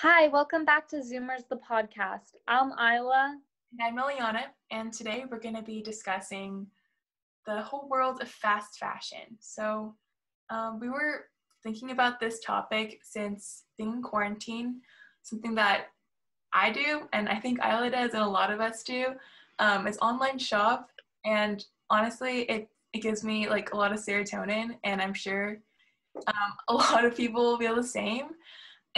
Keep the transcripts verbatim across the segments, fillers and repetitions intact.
Hi, welcome back to Zoomers the Podcast. I'm Isla. And I'm Eliana, and today we're going to be discussing the whole world of fast fashion. So um, we were thinking about this topic since being in quarantine, something that I do, and I think Isla does, and a lot of us do, um, is online shop. And honestly, it, it gives me like a lot of serotonin, and I'm sure um, a lot of people will feel the same.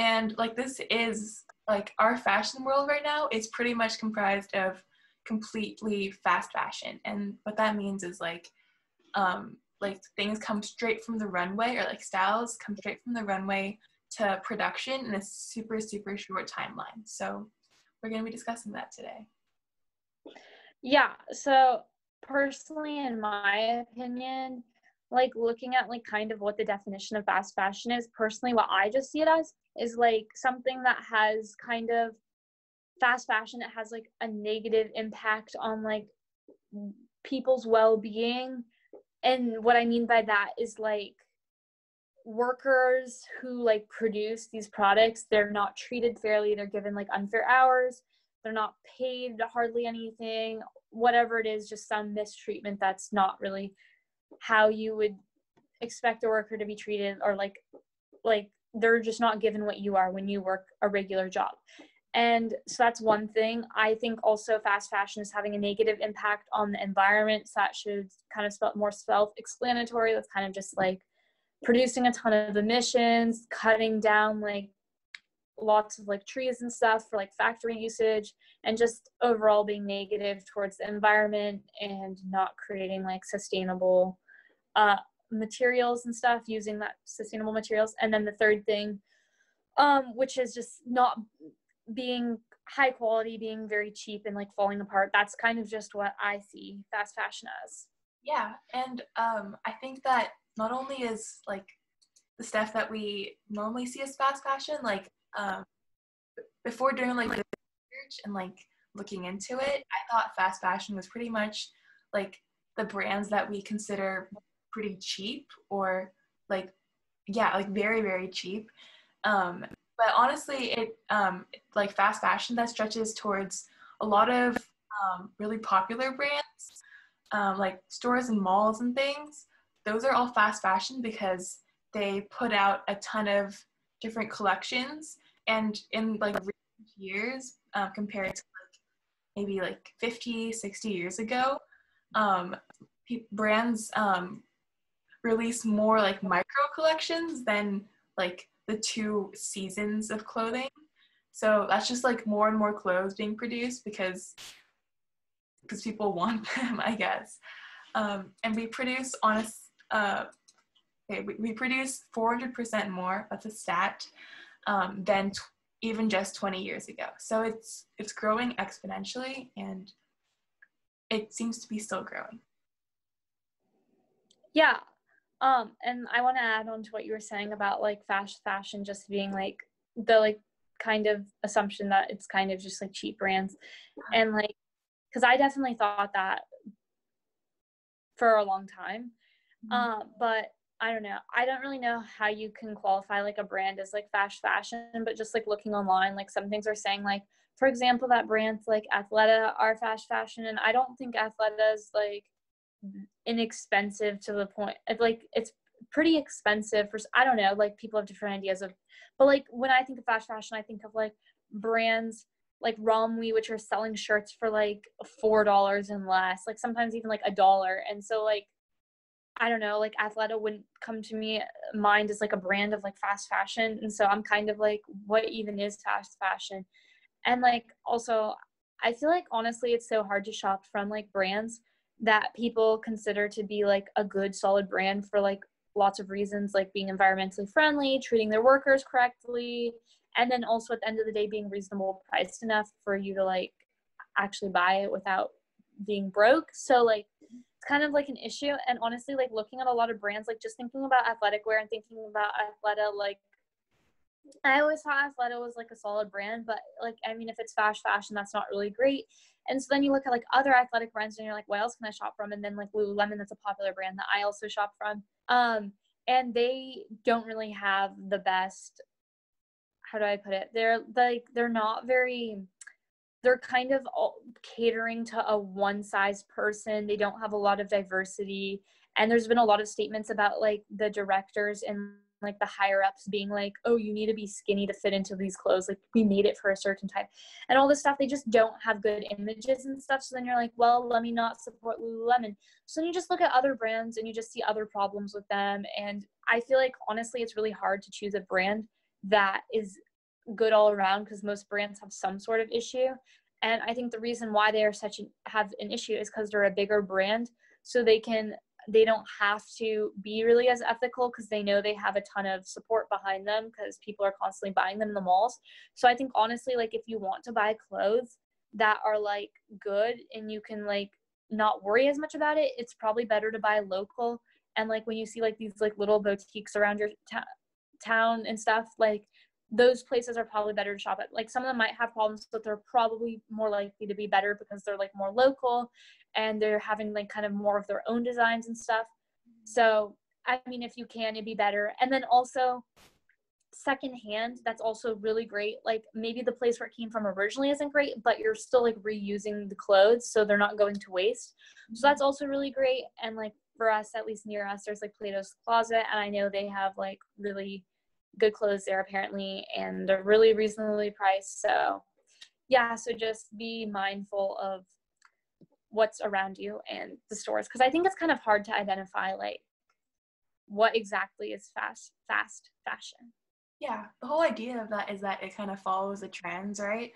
And like this is like our fashion world right now. It's pretty much comprised of completely fast fashion, and what that means is like um, like things come straight from the runway, or like styles come straight from the runway to production in a super super short timeline. So we're going to be discussing that today. Yeah. So personally, in my opinion, like looking at like kind of what the definition of fast fashion is, personally what I just see it as is like something that has kind of fast fashion. It has like a negative impact on like people's well-being. And what I mean by that is like workers who like produce these products, they're not treated fairly. They're given like unfair hours. They're not paid hardly anything, whatever it is, just some mistreatment. That's not really how you would expect a worker to be treated, or like like they're just not given what you are when you work a regular job. And so that's one thing. I think also fast fashion is having a negative impact on the environment, so that should kind of spell more self-explanatory. That's kind of just like producing a ton of emissions, cutting down like lots of like trees and stuff for like factory usage, and just overall being negative towards the environment and not creating like sustainable uh materials and stuff, using that sustainable materials. And then the third thing, um which is just not being high quality, being very cheap and like falling apart. That's kind of just what I see fast fashion as. Yeah. And um I think that not only is like the stuff that we normally see as fast fashion, like Um, before doing like research and like looking into it, I thought fast fashion was pretty much like the brands that we consider pretty cheap, or like, yeah, like very, very cheap. Um, but honestly, it um, like fast fashion that stretches towards a lot of um, really popular brands, um, like stores and malls and things. Those are all fast fashion because they put out a ton of different collections, and in like recent years, um, compared to like maybe like fifty, sixty years ago, um, pe- brands um, release more like micro collections than like the two seasons of clothing. So that's just like more and more clothes being produced because because people want them, I guess. Um, and we produce on a uh, Okay, we, we produce four hundred percent more, that's a stat, um, than t- even just twenty years ago. So it's it's growing exponentially, and it seems to be still growing. Yeah, um, and I want to add on to what you were saying about like fast fashion just being like the like kind of assumption that it's kind of just like cheap brands, and like because I definitely thought that for a long time, mm-hmm. uh, but. I don't know. I don't really know how you can qualify like a brand as like fast fashion, but just like looking online, like some things are saying like, for example, that brands like Athleta are fast fashion, and I don't think Athleta is like inexpensive to the point. It's like it's pretty expensive for. I don't know. Like people have different ideas of, but like when I think of fast fashion, I think of like brands like Romwe, which are selling shirts for like four dollars and less, like sometimes even like a dollar, and so like. I don't know, like Athleta wouldn't come to me mind as like a brand of like fast fashion. And so I'm kind of like, what even is fast fashion? And like, also, I feel like, honestly, it's so hard to shop from like brands that people consider to be like a good solid brand for like lots of reasons, like being environmentally friendly, treating their workers correctly. And then also at the end of the day, being reasonable priced enough for you to like actually buy it without being broke. So like, it's kind of like an issue. And honestly, like looking at a lot of brands, like just thinking about athletic wear and thinking about Athleta, like I always thought Athleta was like a solid brand, but like, I mean, if it's fast fashion, that's not really great. And so then you look at like other athletic brands and you're like, what else can I shop from? And then like Lululemon, that's a popular brand that I also shop from. Um, and they don't really have the best how do I put it? They're like, they're not very, they're kind of all catering to a one size person. They don't have a lot of diversity. And there's been a lot of statements about like the directors and like the higher ups being like, oh, you need to be skinny to fit into these clothes. Like we made it for a certain type and all this stuff. They just don't have good images and stuff. So then you're like, well, let me not support Lululemon. So then you just look at other brands and you just see other problems with them. And I feel like, honestly, it's really hard to choose a brand that is good all around because most brands have some sort of issue. And I think the reason why they are such an, have an issue is because they're a bigger brand. So they can, they don't have to be really as ethical because they know they have a ton of support behind them because people are constantly buying them in the malls. So I think honestly, like if you want to buy clothes that are like good and you can like not worry as much about it, it's probably better to buy local. And like when you see like these like little boutiques around your t- town and stuff, like those places are probably better to shop at. Like some of them might have problems, but they're probably more likely to be better because they're like more local and they're having like kind of more of their own designs and stuff. So, I mean, if you can, it'd be better. And then also secondhand, that's also really great. Like maybe the place where it came from originally isn't great, but you're still like reusing the clothes. So they're not going to waste. So that's also really great. And like for us, at least near us, there's like Plato's Closet. And I know they have like really good clothes there apparently, and they're really reasonably priced. So yeah, so just be mindful of what's around you and the stores, because I think it's kind of hard to identify like what exactly is fast fast fashion. Yeah, the whole idea of that is that it kind of follows the trends, right?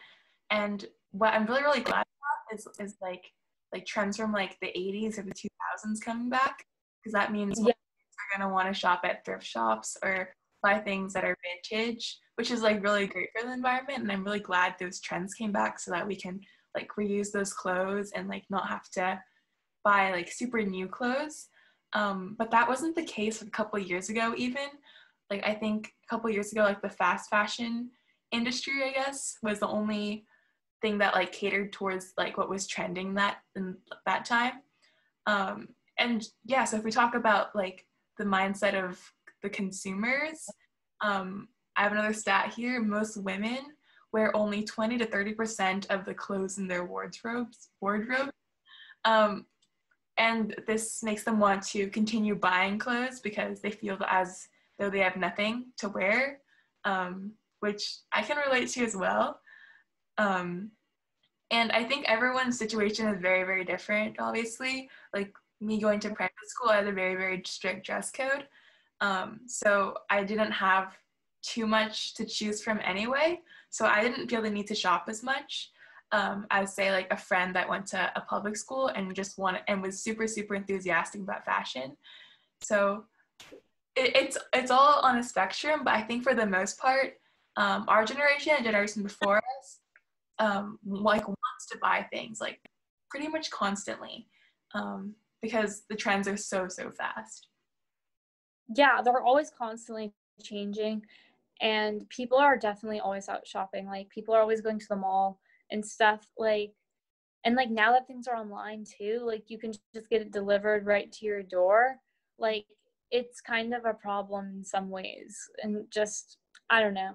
And what I'm really really glad about is is like like trends from like the eighties or the two thousands coming back, because that means yeah. we're gonna want to shop at thrift shops or buy things that are vintage, which is like really great for the environment. And I'm really glad those trends came back so that we can like reuse those clothes and like not have to buy like super new clothes. Um, but that wasn't the case a couple years ago even. Like I think a couple years ago, like the fast fashion industry, I guess, was the only thing that like catered towards like what was trending that in that time. Um, and yeah, so if we talk about like the mindset of the consumers, um, I have another stat here. Most women wear only twenty to thirty percent of the clothes in their wardrobes, wardrobe. Um, and this makes them want to continue buying clothes because they feel as though they have nothing to wear, um, which I can relate to as well. Um, and I think everyone's situation is very, very different, obviously. Like me going to private school, I had a very, very strict dress code. Um, so I didn't have too much to choose from anyway. So I didn't feel the need to shop as much um, as say like a friend that went to a public school and just wanted and was super, super enthusiastic about fashion. So it, it's, it's all on a spectrum, but I think for the most part, um, our generation and generation before us, um, like wants to buy things like pretty much constantly um, because the trends are so, so fast. Yeah, they're always constantly changing, and people are definitely always out shopping. Like people are always going to the mall and stuff, like, and like now that things are online too, like you can just get it delivered right to your door. Like it's kind of a problem in some ways, and just I don't know.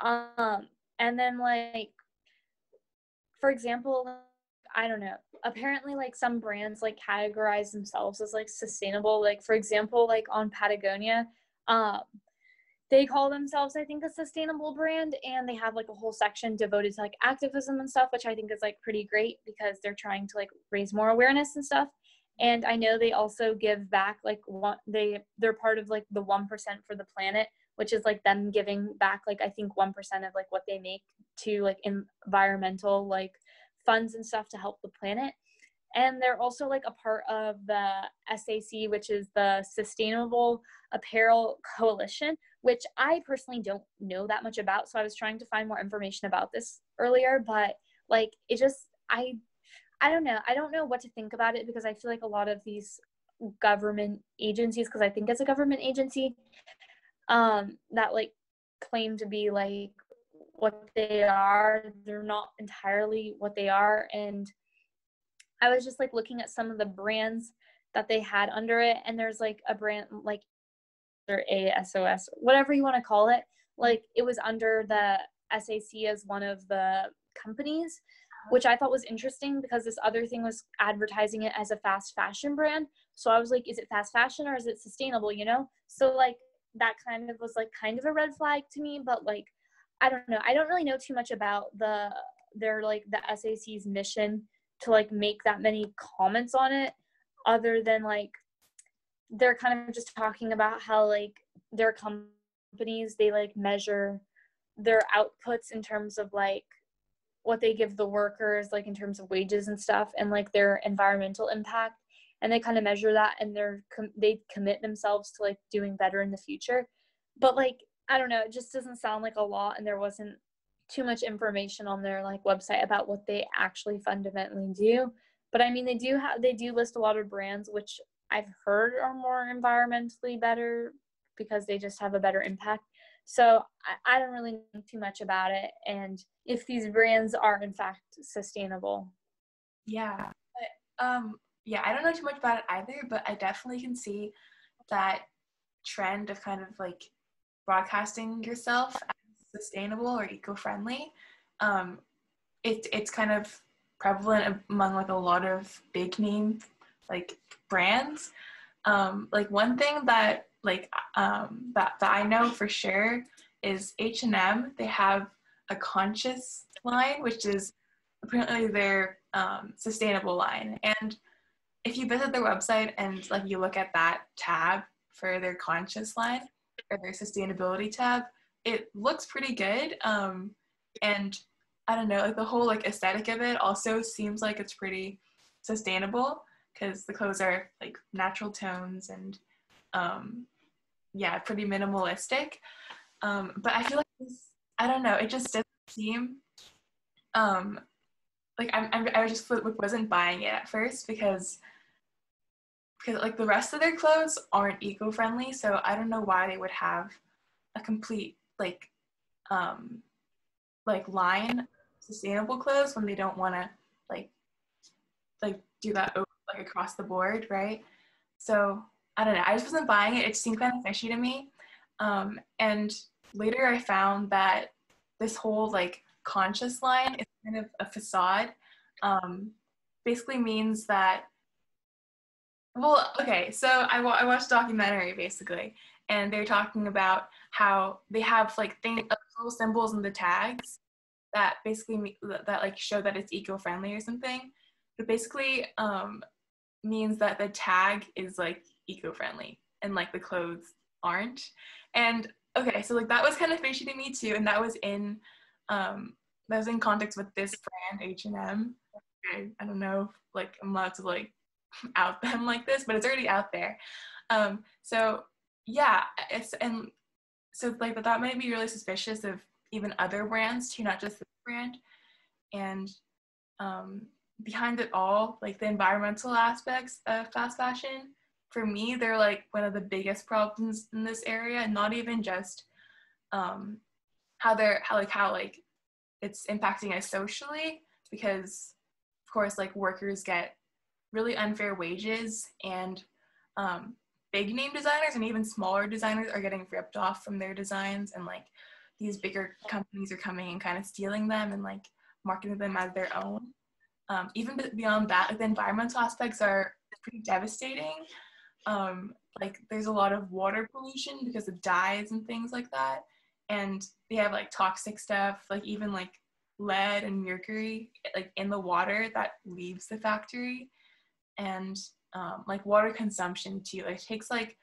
Um, and then like, for example, I don't know. Apparently, like, some brands, like, categorize themselves as, like, sustainable. Like, for example, like, on Patagonia, um, they call themselves, I think, a sustainable brand, and they have, like, a whole section devoted to, like, activism and stuff, which I think is, like, pretty great because they're trying to, like, raise more awareness and stuff. And I know they also give back, like, one, they, they're part of, like, the one percent for the planet, which is, like, them giving back, like, I think one percent of, like, what they make to, like, environmental, like, funds and stuff to help the planet. And they're also like a part of the S A C, which is the Sustainable Apparel Coalition, which I personally don't know that much about. So I was trying to find more information about this earlier, but like it just, I, I don't know. I don't know what to think about it because I feel like a lot of these government agencies, because I think it's a government agency um, that like claim to be like what they are, they're not entirely what they are. And I was just like looking at some of the brands that they had under it, and there's like a brand like their A S O S, whatever you want to call it, Like, it was under the S A C as one of the companies, which I thought was interesting because this other thing was advertising it as a fast fashion brand. So I was like, is it fast fashion or is it sustainable, you know? So, like, that kind of was, like, kind of a red flag to me. But, like, I don't know. I don't really know too much about the their, like, the S A C's mission to, like, make that many comments on it, other than, like, they're kind of just talking about how, like, their companies, they, like, measure their outputs in terms of, like, what they give the workers, like, in terms of wages and stuff, and, like, their environmental impact, and they kind of measure that, and they're com- they commit themselves to, like, doing better in the future. But, like, I don't know, it just doesn't sound like a lot, and there wasn't too much information on their, like, website about what they actually fundamentally do. But I mean, they do have they do list a lot of brands which I've heard are more environmentally better because they just have a better impact. So I, I don't really know too much about it, and if these brands are in fact sustainable. Yeah. But, um, yeah, I don't know too much about it either, but I definitely can see that trend of kind of like broadcasting yourself as sustainable or eco-friendly. Um, it, it's kind of prevalent among like a lot of big name like brands. Um, like one thing that like um that, that I know for sure is H and M. They have a conscious line, which is apparently their um sustainable line, and if you visit their website and like you look at that tab for their conscious line or their sustainability tab, it looks pretty good. Um and I don't know, like the whole like aesthetic of it also seems like it's pretty sustainable because the clothes are like natural tones and um yeah, pretty minimalistic. Um, but I feel like this, I don't know, it just doesn't seem, um, like I'm, I'm, I just wasn't buying it at first because, because like the rest of their clothes aren't eco-friendly, so I don't know why they would have a complete like, um, like line of sustainable clothes when they don't want to like, like do that over, like across the board, right? So I don't know, I just wasn't buying it. It seemed kind of fishy to me. Um, and later I found that this whole like conscious line is kind of a facade. Um, basically means that, well, okay, so I, w- I watched a documentary basically, and they're talking about how they have like things, little symbols in the tags that basically that, that like show that it's eco-friendly or something. But basically um, means that the tag is like eco-friendly and like the clothes aren't. And okay, so like that was kind of fishy to me too, and that was in um that was in context with this brand H and M. I, I don't know, like I'm allowed to like out them like this, but it's already out there. Um so yeah, it's and so like but that might be really suspicious of even other brands too, not just this brand. And um behind it all, like the environmental aspects of fast fashion, for me, they're like one of the biggest problems in this area, and not even just um, how they're how like how like it's impacting us socially, because of course like workers get really unfair wages, and um, big name designers and even smaller designers are getting ripped off from their designs, and like these bigger companies are coming and kind of stealing them and like marketing them as their own. Um, even beyond that, like, the environmental aspects are pretty devastating. Um, like there's a lot of water pollution because of dyes and things like that, and they have like toxic stuff, like even like lead and mercury like in the water that leaves the factory. And um, like water consumption too, like, it takes like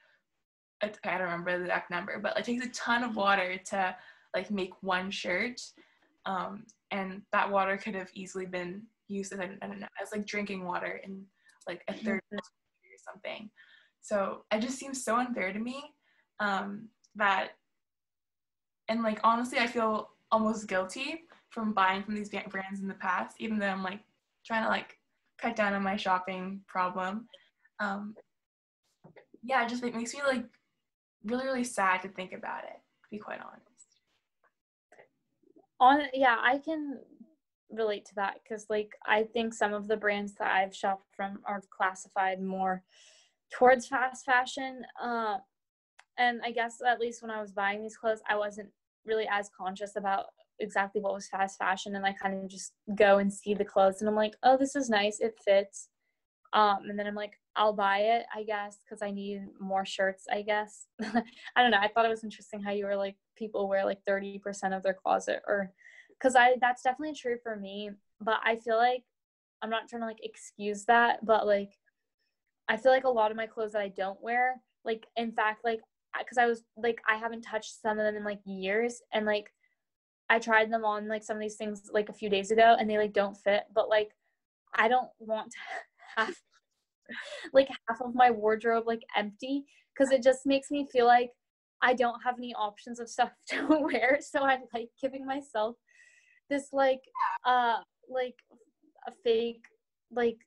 I don't remember the exact number, but it takes a ton of water to like make one shirt, um, and that water could have easily been used as, I don't know, as like drinking water in like a third or something. So it just seems so unfair to me, um, that, and like, honestly, I feel almost guilty from buying from these brands in the past, even though I'm like trying to like cut down on my shopping problem. Um, yeah, it just it makes me like really, really sad to think about it, to be quite honest. On, yeah, I can relate to that because like, I think some of the brands that I've shopped from are classified more towards fast fashion, uh, and I guess at least when I was buying these clothes, I wasn't really as conscious about exactly what was fast fashion, and I kind of just go and see the clothes and I'm like, oh, this is nice, it fits, um and then I'm like, I'll buy it, I guess, because I need more shirts, I guess. I don't know, I thought it was interesting how you were like, people wear like thirty percent of their closet, or because I that's definitely true for me, but I feel like I'm not trying to like excuse that, but like I feel like a lot of my clothes that I don't wear, like in fact, like because I was like, I haven't touched some of them in like years, and like I tried them on like some of these things like a few days ago and they like don't fit, but like I don't want to have like half of my wardrobe like empty, because it just makes me feel like I don't have any options of stuff to wear, so I'm like giving myself this like uh like a fake like,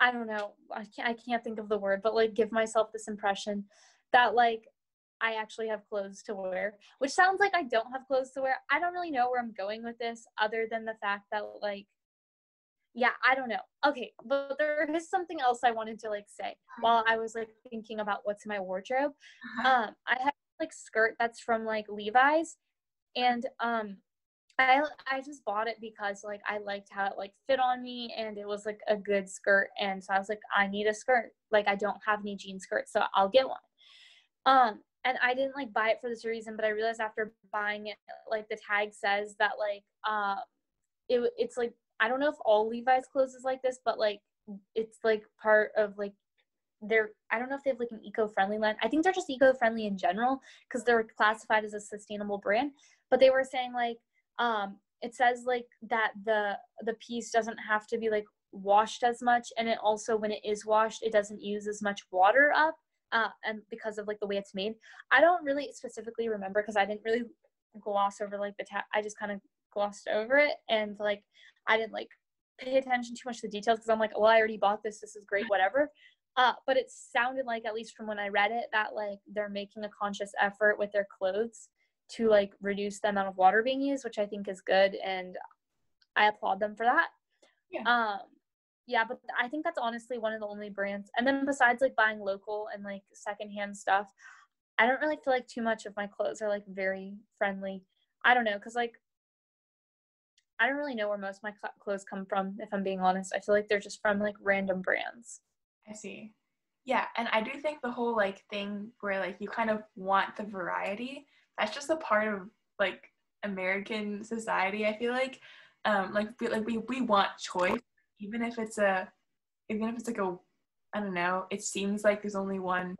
I don't know, I can't I can't think of the word, but like give myself this impression that like I actually have clothes to wear, which sounds like I don't have clothes to wear. I don't really know where I'm going with this, other than the fact that like, yeah, I don't know. Okay, but there is something else I wanted to like say while I was like thinking about what's in my wardrobe. Uh-huh. Um, I have like skirt that's from like Levi's, and um, I I just bought it because like I liked how it like fit on me, and it was like a good skirt, and so I was like, I need a skirt. Like I don't have any jean skirts, so I'll get one. Um. And I didn't like buy it for this reason, but I realized after buying it, like the tag says that like, uh, it it's like, I don't know if all Levi's clothes is like this, but like, it's like part of like their, I don't know if they have like an eco-friendly line. I think they're just eco-friendly in general, because they're classified as a sustainable brand, but they were saying like, um, it says like that the, the piece doesn't have to be like washed as much. And it also, when it is washed, it doesn't use as much water up. Uh, and because of like the way it's made. I don't really specifically remember, because I didn't really gloss over like the ta- I just kind of glossed over it, and like I didn't like pay attention too much to the details, because I'm like, well, I already bought this this is great, whatever, uh but it sounded like, at least from when I read it, that like they're making a conscious effort with their clothes to like reduce the amount of water being used, which I think is good, and I applaud them for that. Yeah. um Yeah, but I think that's honestly one of the only brands. And then besides like buying local and like secondhand stuff, I don't really feel like too much of my clothes are like very friendly. I don't know, because like I don't really know where most of my clothes come from, if I'm being honest. I feel like they're just from like random brands. I see. Yeah, and I do think the whole like thing where like you kind of want the variety, that's just a part of like American society, I feel like. Um, like like we, we want choice. Even if it's a, even if it's like a, I don't know, it seems like there's only one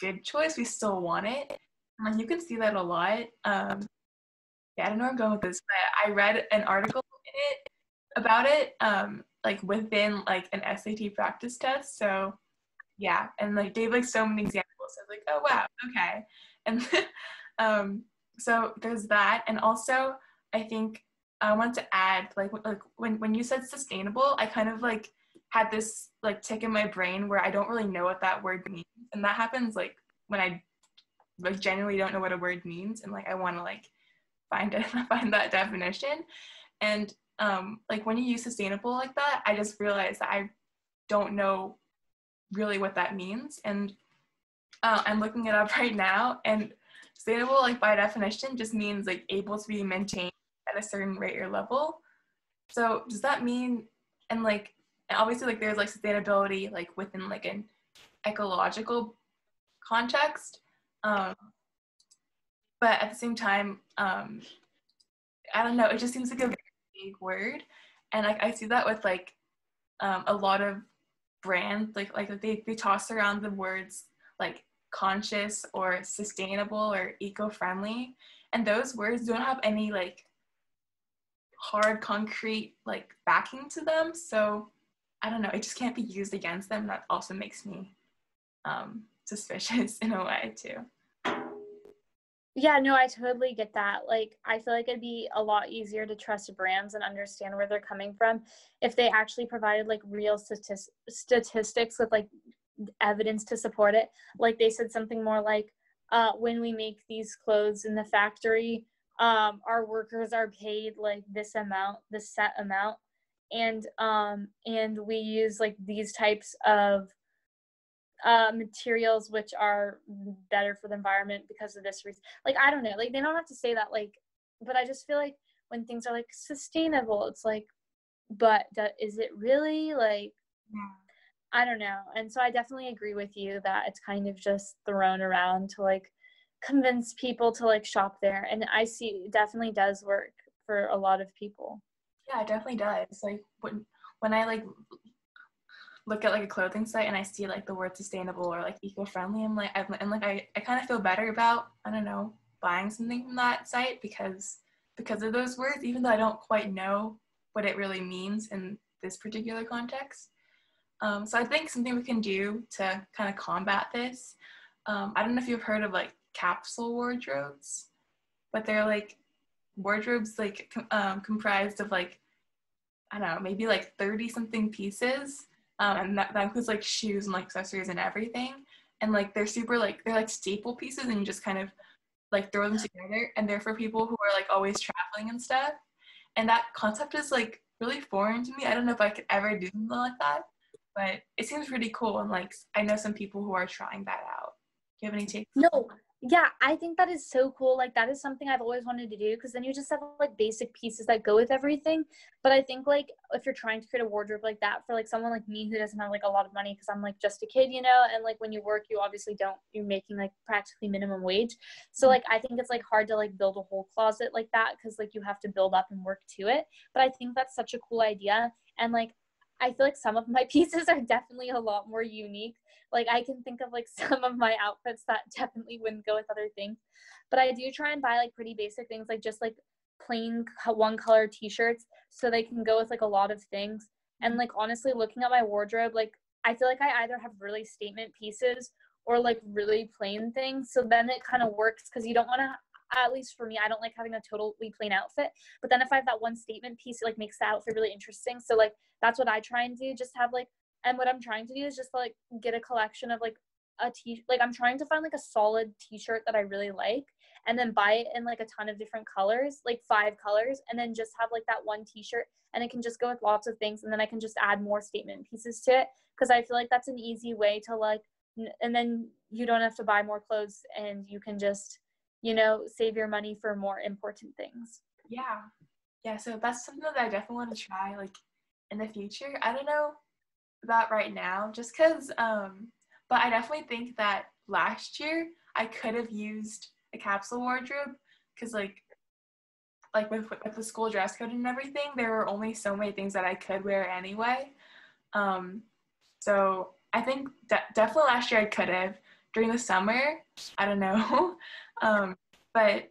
good choice, we still want it. And like you can see that a lot. Um, yeah, I don't know where I'm going with this, but I read an article in it about it, um, like within like an S A T practice test. So yeah, and like they have like so many examples. So I was like, oh wow, okay. And um, so there's that, and also I think. I want to add, like, like when, when you said sustainable, I kind of, like, had this, like, tick in my brain where I don't really know what that word means. And that happens, like, when I, like, genuinely don't know what a word means. And, like, I want to, like, find it, find that definition. And, um, like, when you use sustainable like that, I just realized that I don't know really what that means. And uh, I'm looking it up right now. And sustainable, like, by definition, just means, like, able to be maintained at a certain rate or level. So does that mean, and like, and obviously like there's like sustainability like within like an ecological context, um but at the same time, um I don't know, it just seems like a very big word, and like I see that with like um a lot of brands, like like they, they toss around the words like conscious or sustainable or eco-friendly, and those words don't have any like hard concrete like backing to them, so I don't know, it just can't be used against them. That also makes me um suspicious in a way too. Yeah, no, I totally get that. Like I feel like it'd be a lot easier to trust brands and understand where they're coming from if they actually provided like real statist- statistics with like evidence to support it. Like they said something more like, uh when we make these clothes in the factory, um our workers are paid like this amount, this set amount, and um and we use like these types of uh, materials which are better for the environment because of this reason. Like, I don't know, like, they don't have to say that, like, but I just feel like when things are, like, sustainable, it's like, but that, is it really, like, I don't know. And so I definitely agree with you that it's kind of just thrown around to, like, convince people to, like, shop there. And I see it definitely does work for a lot of people. Yeah, it definitely does. Like, when when I, like, look at, like, a clothing site and I see, like, the word sustainable or, like, eco-friendly, I'm like, I'm, and, like, I, I kind of feel better about, I don't know, buying something from that site because because of those words, even though I don't quite know what it really means in this particular context. Um, so I think something we can do to kind of combat this, um, I don't know if you've heard of, like, capsule wardrobes, but they're, like, wardrobes, like, com- um, comprised of, like, I don't know, maybe, like, thirty-something pieces, um, and that, that includes, like, shoes and, like, accessories and everything, and, like, they're super, like, they're, like, staple pieces, and you just kind of, like, throw them together, and they're for people who are, like, always traveling and stuff, and that concept is, like, really foreign to me. I don't know if I could ever do something like that, but it seems pretty cool, and, like, I know some people who are trying that out. Do you have any takes? No. Yeah, I think that is so cool. Like, that is something I've always wanted to do, because then you just have, like, basic pieces that go with everything. But I think, like, if you're trying to create a wardrobe like that for, like, someone like me who doesn't have, like, a lot of money, because I'm, like, just a kid, you know, and, like, when you work, you obviously don't, you're making, like, practically minimum wage. So, like, I think it's, like, hard to, like, build a whole closet like that, because, like, you have to build up and work to it. But I think that's such a cool idea. And, like, I feel like some of my pieces are definitely a lot more unique. Like, I can think of, like, some of my outfits that definitely wouldn't go with other things. But I do try and buy, like, pretty basic things, like, just, like, plain one color t-shirts, so they can go with, like, a lot of things. And, like, honestly, looking at my wardrobe, like, I feel like I either have really statement pieces or, like, really plain things. So then it kind of works, because you don't want to, at least for me, I don't like having a totally plain outfit. But then if I have that one statement piece, it, like, makes the outfit really interesting. So, like, that's what I try and do, just have, like, and what I'm trying to do is just, like, get a collection of, like, a t, like, I'm trying to find, like, a solid t-shirt that I really like, and then buy it in, like, a ton of different colors, like, five colors, and then just have, like, that one t-shirt, and it can just go with lots of things, and then I can just add more statement pieces to it, because I feel like that's an easy way to, like, n- and then you don't have to buy more clothes, and you can just, you know, save your money for more important things. Yeah. Yeah, so that's something that I definitely want to try, like, in the future. I don't know about right now, just because, um, but I definitely think that last year I could have used a capsule wardrobe, because, like, like with, with the school dress code and everything, there were only so many things that I could wear anyway. Um, so I think de- definitely last year I could have. During the summer, I don't know. um, but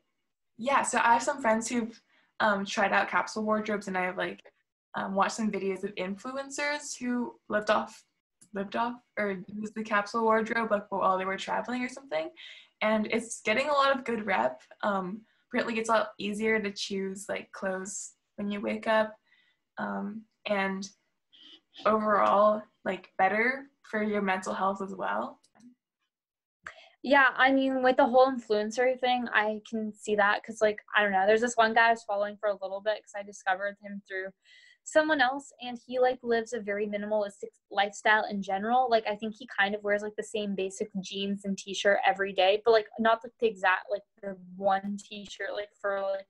yeah, so I have some friends who've um, tried out capsule wardrobes, and I have, like, Um, watch some videos of influencers who lived off, lived off, or used the capsule wardrobe, like, while they were traveling or something, and it's getting a lot of good rep. Um, apparently, it's a lot easier to choose, like, clothes when you wake up, um, and overall, like, better for your mental health as well. Yeah, I mean, with the whole influencer thing, I can see that, because, like, I don't know, there's this one guy I was following for a little bit, because I discovered him through someone else, and he, like, lives a very minimalistic lifestyle in general. Like, I think he kind of wears, like, the same basic jeans and t-shirt every day, but, like, not, like, the exact, like, the one t-shirt, like, for, like,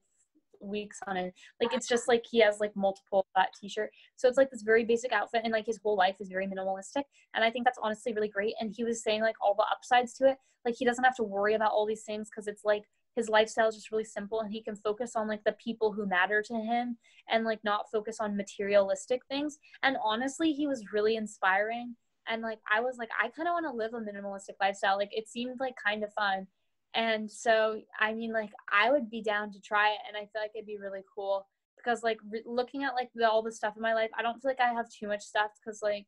weeks on end. Like, it's just, like, he has, like, multiple that t-shirt, so it's, like, this very basic outfit, and, like, his whole life is very minimalistic, and I think that's honestly really great. And he was saying, like, all the upsides to it, like, he doesn't have to worry about all these things, because it's, like, his lifestyle is just really simple, and he can focus on, like, the people who matter to him, and, like, not focus on materialistic things. And honestly, he was really inspiring, and, like, I was like, I kind of want to live a minimalistic lifestyle. Like, it seemed, like, kind of fun. And so, I mean, like, I would be down to try it, and I feel like it'd be really cool, because, like, re- looking at, like, the, all the stuff in my life, I don't feel like I have too much stuff, because, like,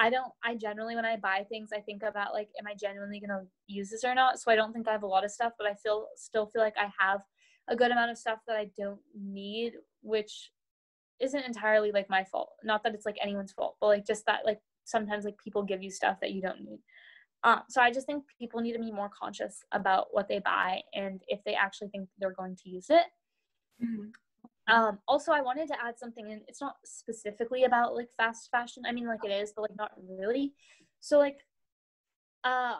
I don't, I generally, when I buy things, I think about, like, am I genuinely going to use this or not? So I don't think I have a lot of stuff, but I feel, still feel like I have a good amount of stuff that I don't need, which isn't entirely, like, my fault. Not that it's, like, anyone's fault, but, like, just that, like, sometimes, like, people give you stuff that you don't need. Uh, so I just think people need to be more conscious about what they buy, and if they actually think they're going to use it. Mm-hmm. Um, also, I wanted to add something, and it's not specifically about, like, fast fashion. I mean, like, it is, but, like, not really. So, like, uh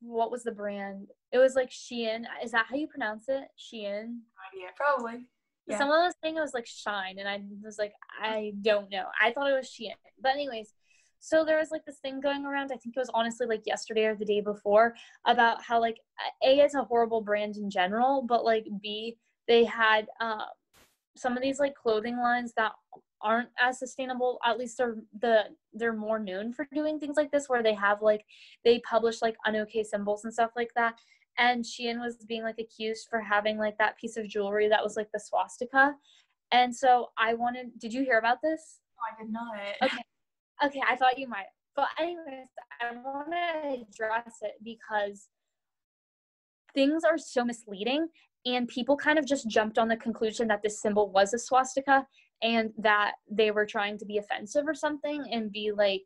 what was the brand? It was like Shein. Is that how you pronounce it? Shein? Yeah, probably. Yeah. Someone was saying it was like Shine, and I was like, I don't know. I thought it was Shein. But anyways, so there was like this thing going around, I think it was honestly like yesterday or the day before, about how like A, it's a horrible brand in general, but like B, they had uh, some of these like clothing lines that aren't as sustainable. At least they're the they're more known for doing things like this, where they have like they publish like un-okay symbols and stuff like that. And Shein was being like accused for having like that piece of jewelry that was like the swastika. And so I wanted, did you hear about this? No, I did not. Okay. Okay, I thought you might. But anyways, I want to address it because things are so misleading, and people kind of just jumped on the conclusion that this symbol was a swastika and that they were trying to be offensive or something and be like,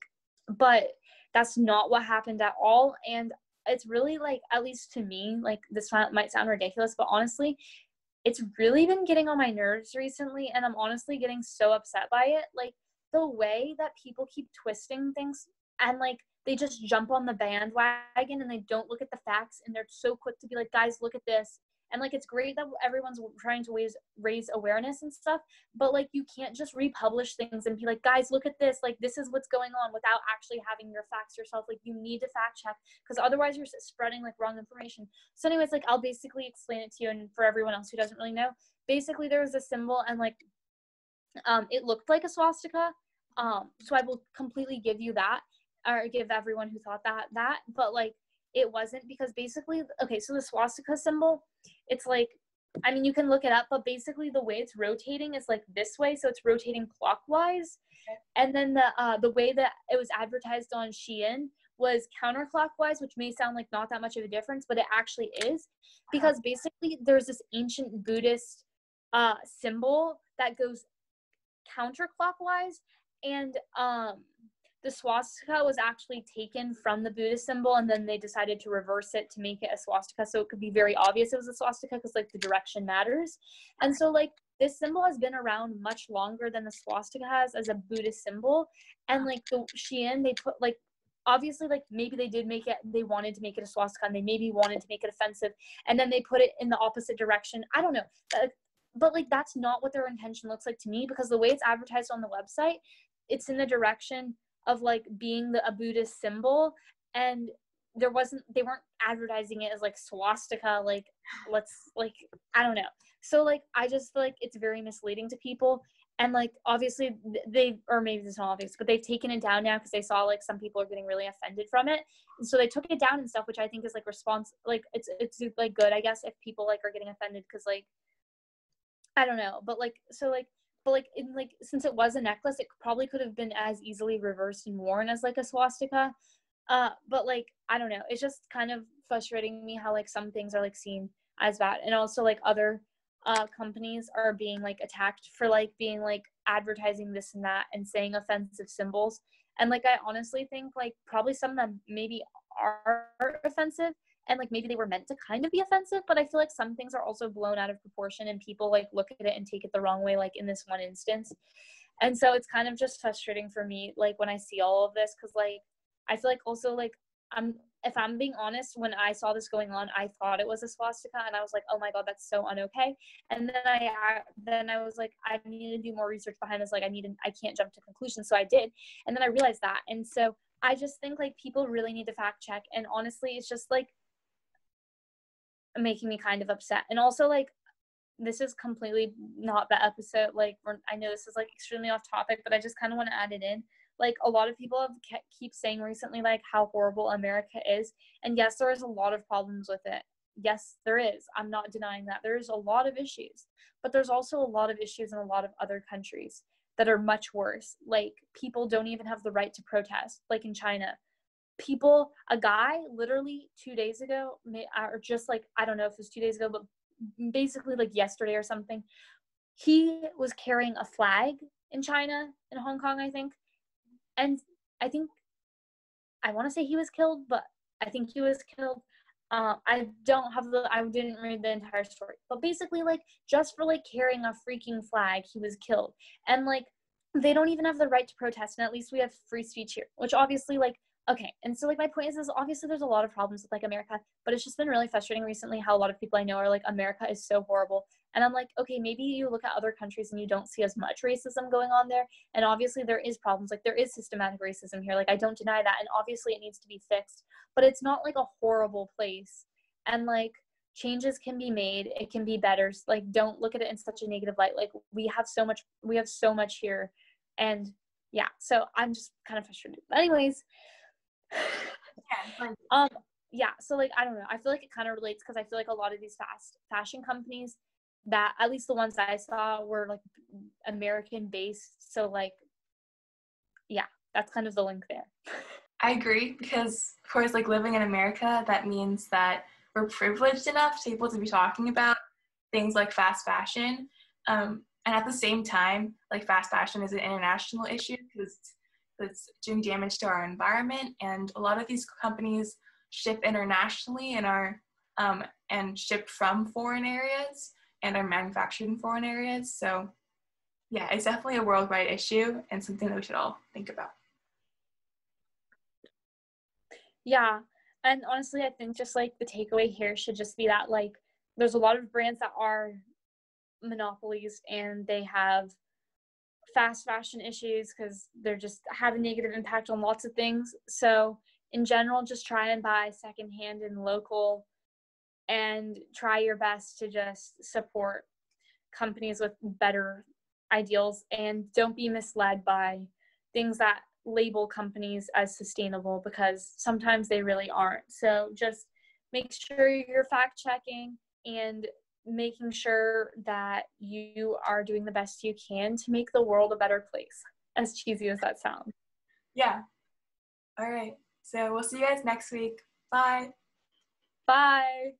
but that's not what happened at all. And it's really like, at least to me, like this might sound ridiculous, but honestly, it's really been getting on my nerves recently, and I'm honestly getting so upset by it. Like, the way that people keep twisting things, and like they just jump on the bandwagon and they don't look at the facts, and they're so quick to be like, guys, look at this. And like, it's great that everyone's trying to raise, raise awareness and stuff, but like, you can't just republish things and be like, guys, look at this. Like, this is what's going on, without actually having your facts yourself. Like, you need to fact check, because otherwise you're spreading like wrong information. So anyways, like, I'll basically explain it to you, and for everyone else who doesn't really know, basically there was a symbol, and like, Um, it looked like a swastika, um, so I will completely give you that, or give everyone who thought that, that, but, like, it wasn't, because basically, okay, so the swastika symbol, it's, like, I mean, you can look it up, but basically the way it's rotating is, like, this way, so it's rotating clockwise, and then the, uh, the way that it was advertised on Shein was counterclockwise, which may sound like not that much of a difference, but it actually is, because basically there's this ancient Buddhist, uh, symbol that goes counterclockwise, and um the swastika was actually taken from the Buddhist symbol, and then they decided to reverse it to make it a swastika, so it could be very obvious it was a swastika, because like the direction matters. And so like this symbol has been around much longer than the swastika has as a Buddhist symbol, and like the Shein, they put like, obviously like maybe they did make it, they wanted to make it a swastika, and they maybe wanted to make it offensive, and then they put it in the opposite direction. I don't know. Uh, But, like, that's not what their intention looks like to me, because the way it's advertised on the website, it's in the direction of, like, being the, a Buddhist symbol, and there wasn't, they weren't advertising it as, like, swastika, like, let's, like, I don't know. So, like, I just feel like it's very misleading to people, and, like, obviously, they, or maybe it's not obvious, but they've taken it down now, because they saw, like, some people are getting really offended from it, and so they took it down and stuff, which I think is, like, response, like, it's, it's, like, good, I guess, if people, like, are getting offended, because, like, I don't know, but like, so like, but like, in like, since it was a necklace, it probably could have been as easily reversed and worn as like a swastika. Uh, but like, I don't know, it's just kind of frustrating me how like some things are like seen as bad, and also like other uh, companies are being like attacked for like being like advertising this and that and saying offensive symbols. And like, I honestly think like probably some of them maybe are offensive, and like maybe they were meant to kind of be offensive, but I feel like some things are also blown out of proportion, and people like look at it and take it the wrong way, like in this one instance. And so it's kind of just frustrating for me, like when I see all of this, because like I feel like also like I'm, if I'm being honest, when I saw this going on, I thought it was a swastika, and I was like, oh my god, that's so un-okay. And then I, I then I was like, I need to do more research behind this, like I need to, I can't jump to conclusions, so I did, and then I realized that. And so I just think like people really need to fact check, and honestly, it's just like making me kind of upset. And also like, this is completely not the episode, like we're, I know this is like extremely off topic, but I just kind of want to add it in. Like a lot of people have kept, keep saying recently like how horrible America is, and yes, there is a lot of problems with it, yes there is, I'm not denying that, there's a lot of issues, but there's also a lot of issues in a lot of other countries that are much worse. Like people don't even have the right to protest, like in China. People, a guy literally two days ago, or just like, I don't know if it was two days ago, but basically like yesterday or something, he was carrying a flag in China, in Hong Kong, I think. And I think, I want to say he was killed, but I think he was killed. Uh, I don't have the, I didn't read the entire story, but basically like just for like carrying a freaking flag, he was killed. And like, they don't even have the right to protest. And at least we have free speech here, which obviously like, Okay. And so like my point is, is obviously there's a lot of problems with like America, but it's just been really frustrating recently how a lot of people I know are like, America is so horrible. And I'm like, okay, maybe you look at other countries and you don't see as much racism going on there. And obviously there is problems. Like there is systematic racism here. Like I don't deny that. And obviously it needs to be fixed, but it's not like a horrible place. And like changes can be made. It can be better. Like don't look at it in such a negative light. Like we have so much, we have so much here. And yeah, so I'm just kind of frustrated. But anyways, yeah, um, yeah, so like, I don't know. I feel like it kind of relates because I feel like a lot of these fast fashion companies that at least the ones that I saw were like American based. So like, yeah, that's kind of the link there. I agree because of course, like living in America, that means that we're privileged enough to be able to be talking about things like fast fashion. Um, and at the same time, like fast fashion is an international issue because it's doing damage to our environment. And a lot of these companies ship internationally and are um, and ship from foreign areas and are manufactured in foreign areas. So yeah, it's definitely a worldwide issue and something that we should all think about. Yeah, and honestly, I think just like the takeaway here should just be that like, there's a lot of brands that are monopolies and they have fast fashion issues because they're just have a negative impact on lots of things. So in general, just try and buy secondhand and local and try your best to just support companies with better ideals and don't be misled by things that label companies as sustainable because sometimes they really aren't. So just make sure you're fact checking and making sure that you are doing the best you can to make the world a better place, as cheesy as that sounds. Yeah. All right. So we'll see you guys next week. Bye. Bye.